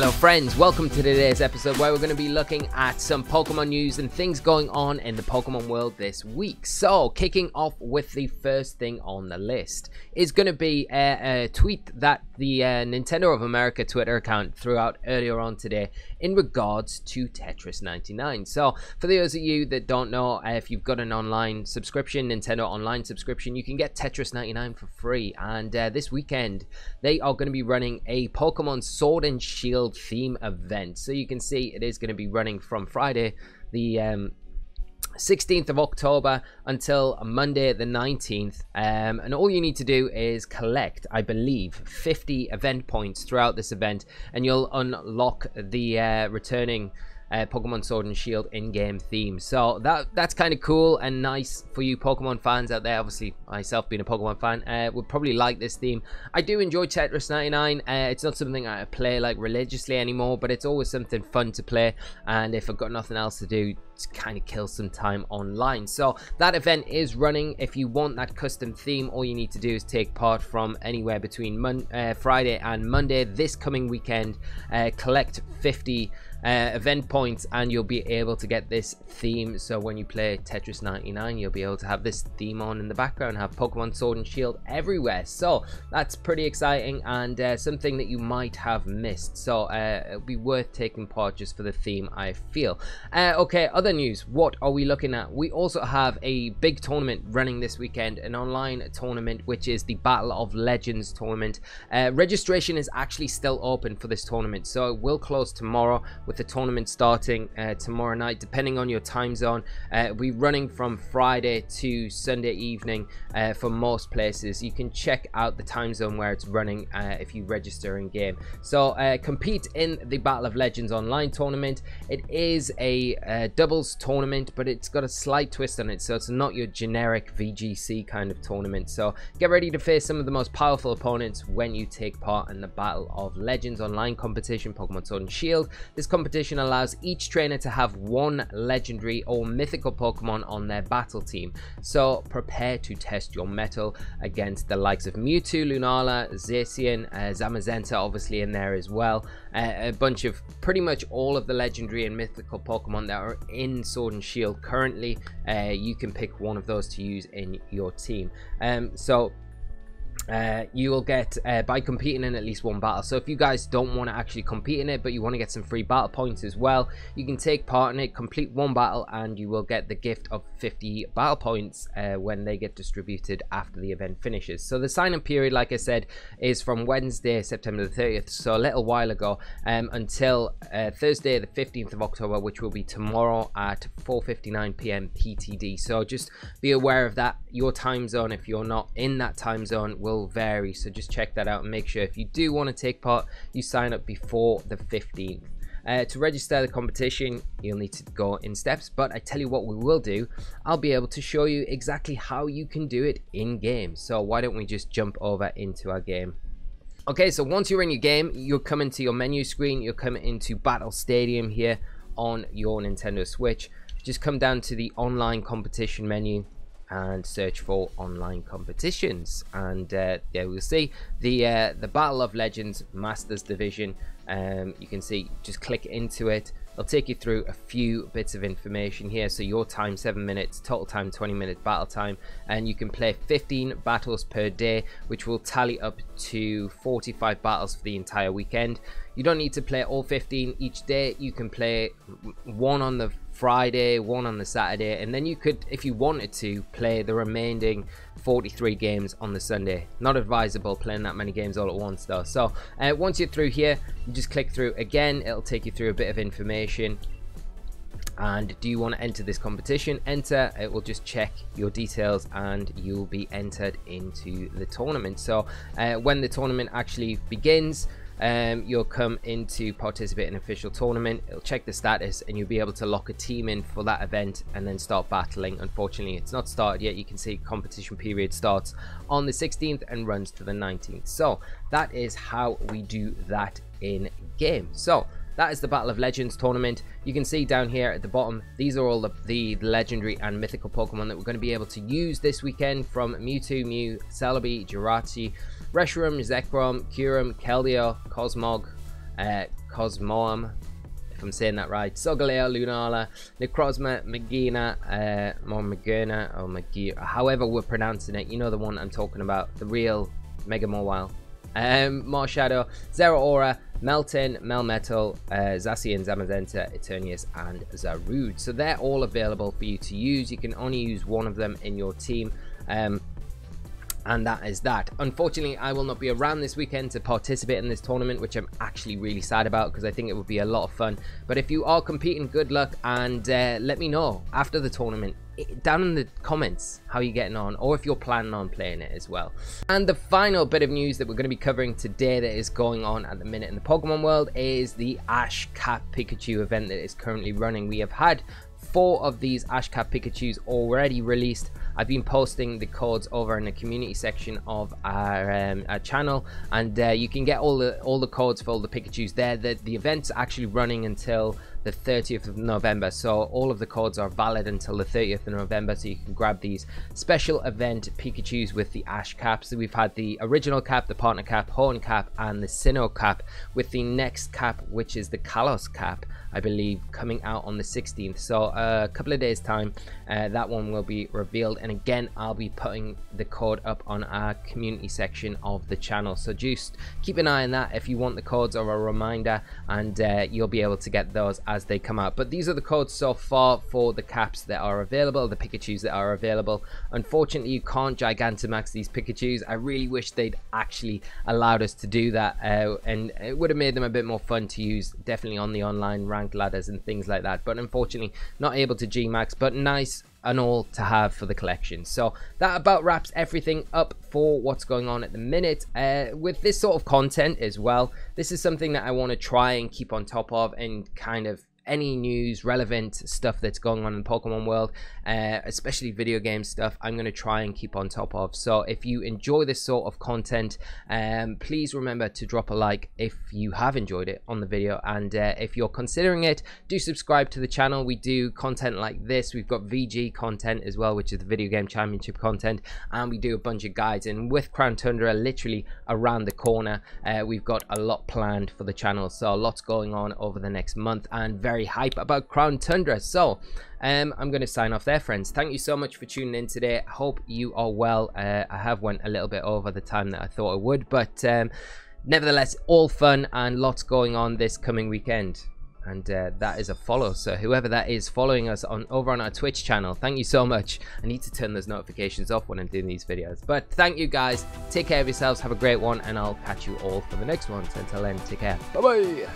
Hello friends, welcome to today's episode where we're going to be looking at some Pokemon news and things going on in the Pokemon world this week. So kicking off with the first thing on the list is going to be a tweet that the Nintendo of America Twitter account threw out earlier on today in regards to Tetris 99. So for those of you that don't know, if you've got an online subscription, Nintendo online subscription, you can get Tetris 99 for free. And this weekend they are going to be running a Pokemon Sword and Shield theme event, so you can see it is going to be running from Friday the 16th of October until Monday the 19th, and all you need to do is collect, I believe, 50 event points throughout this event, and you'll unlock the returning Pokemon Sword and Shield in-game theme. So that's kind of cool and nice for you Pokemon fans out there. Obviously myself being a Pokemon fan, would probably like this theme. I do enjoy Tetris 99. It's not something I play like religiously anymore, but it's always something fun to play, and if I've got nothing else to do, kind of kill some time online. So that event is running. If you want that custom theme, all you need to do is take part from anywhere between Friday and Monday this coming weekend. Collect 50 event points and you'll be able to get this theme, so when you play Tetris 99 you'll be able to have this theme on in the background, have Pokemon Sword and Shield everywhere. So that's pretty exciting, and something that you might have missed, so it'll be worth taking part just for the theme, I feel. Okay, other news, what are we looking at? We also have a big tournament running this weekend, an online tournament, which is the Battle of Legends tournament. Registration is actually still open for this tournament, so it will close tomorrow, with the tournament starting tomorrow night, depending on your time zone. We're running from Friday to Sunday evening for most places. You can check out the time zone where it's running if you register in game. So compete in the Battle of Legends online tournament. It is a double tournament, but it's got a slight twist on it, so it's not your generic VGC kind of tournament. So get ready to face some of the most powerful opponents when you take part in the Battle of Legends online competition, Pokemon Sword and Shield. This competition allows each trainer to have one legendary or mythical Pokemon on their battle team, so prepare to test your mettle against the likes of Mewtwo, Lunala, Zacian, Zamazenta obviously in there as well, a bunch of pretty much all of the legendary and mythical Pokemon that are in Sword and Shield currently. You can pick one of those to use in your team. You will get by competing in at least one battle. So if you guys don't want to actually compete in it, but you want to get some free battle points as well, you can take part in it, complete one battle, and you will get the gift of 50 battle points when they get distributed after the event finishes. So the sign-up period, like I said, is from Wednesday, September the 30th, so a little while ago, until Thursday the 15th of October, which will be tomorrow at 4:59 p.m. PTD. So just be aware of that. Your time zone, if you're not in that time zone, will vary, so just check that out and make sure if you do want to take part, you sign up before the 15th. To register the competition, you'll need to go in steps, but I tell you what we will do, I'll be able to show you exactly how you can do it in game. So why don't we just jump over into our game? Okay, so once you're in your game, you'll come into your menu screen, you'll come into Battle Stadium here on your Nintendo Switch. Just come down to the online competition menu and search for online competitions, and there we'll see the Battle of Legends Masters Division. You can see, just click into it. I'll take you through a few bits of information here. So your time 7 minutes, total time 20 minutes, battle time, and you can play 15 battles per day, which will tally up to 45 battles for the entire weekend. You don't need to play all 15 each day. You can play one on the Friday, one on the Saturday, and then you could, if you wanted to, play the remaining 43 games on the Sunday. Not advisable playing that many games all at once though. So once you're through here, you just click through again. It'll take you through a bit of information. And do you want to enter this competition? Enter. It will just check your details and you'll be entered into the tournament. So when the tournament actually begins, you'll come into participate in official tournament. It'll check the status and you'll be able to lock a team in for that event and then start battling. Unfortunately, it's not started yet. You can see competition period starts on the 16th and runs to the 19th. So that is how we do that in game. So that is the Battle of Legends tournament. You can see down here at the bottom, these are all the legendary and mythical Pokemon that we're going to be able to use this weekend, from Mewtwo, Mew, Celebi, Jirachi, Reshiram, Zekrom, Kyurem, Keldeo, Cosmog, Cosmoem, if I'm saying that right, Solgaleo, Lunala, Necrozma, Magina, Magina, or Magina, however we're pronouncing it, you know the one I'm talking about, the real Mega Mawile, Marshadow, Zeraora, Melton, Melmetal, Zacian, Zamazenta, Eternatus, and Zarude. So they're all available for you to use. You can only use one of them in your team, and that is that. Unfortunately, I will not be around this weekend to participate in this tournament, which I'm actually really sad about because I think it would be a lot of fun. But if you are competing, good luck, and let me know after the tournament down in the comments how you're getting on, or if you're planning on playing it as well. And the final bit of news that we're going to be covering today that is going on at the minute in the Pokemon world is the ASH CAP Pikachu event that is currently running. We have had 4 of these ASH CAP Pikachus already released. I've been posting the codes over in the community section of our channel, and you can get all the codes for all the Pikachus there. The event's actually running until the 30th of November, so all of the codes are valid until the 30th of November, so you can grab these special event Pikachus with the Ash Caps. So we've had the original cap, the partner cap, Horn cap, and the Sinnoh cap, with the next cap, which is the Kalos cap, I believe, coming out on the 16th. So a couple of days time, that one will be revealed, and again I'll be putting the code up on our community section of the channel, so just keep an eye on that if you want the codes or a reminder, and you'll be able to get those as they come out. But these are the codes so far for the caps that are available, the Pikachus that are available. Unfortunately, you can't Gigantamax these Pikachus. I really wish they'd actually allowed us to do that, and it would have made them a bit more fun to use, definitely on the online ranked ladders and things like that. But unfortunately, not able to G-Max, but nice and all to have for the collection. So that about wraps everything up for what's going on at the minute with this sort of content as well. This is something that I want to try and keep on top of, and kind of any news, relevant stuff that's going on in the Pokemon world, especially video game stuff, I'm going to try and keep on top of. So if you enjoy this sort of content, please remember to drop a like if you have enjoyed it on the video, and if you're considering it, do subscribe to the channel. We do content like this. We've got VG content as well, which is the video game championship content, and we do a bunch of guides, and with Crown Tundra literally around the corner, we've got a lot planned for the channel, so lots going on over the next month, and very hype about Crown Tundra. So I'm going to sign off there, friends. Thank you so much for tuning in today. I hope you are well. I have went a little bit over the time that I thought I would, but nevertheless, all fun and lots going on this coming weekend. And that is a follow, so whoever that is following us on over on our Twitch channel, thank you so much. I need to turn those notifications off when I'm doing these videos, but thank you guys. Take care of yourselves, have a great one, and I'll catch you all for the next one. So until then, take care, bye bye.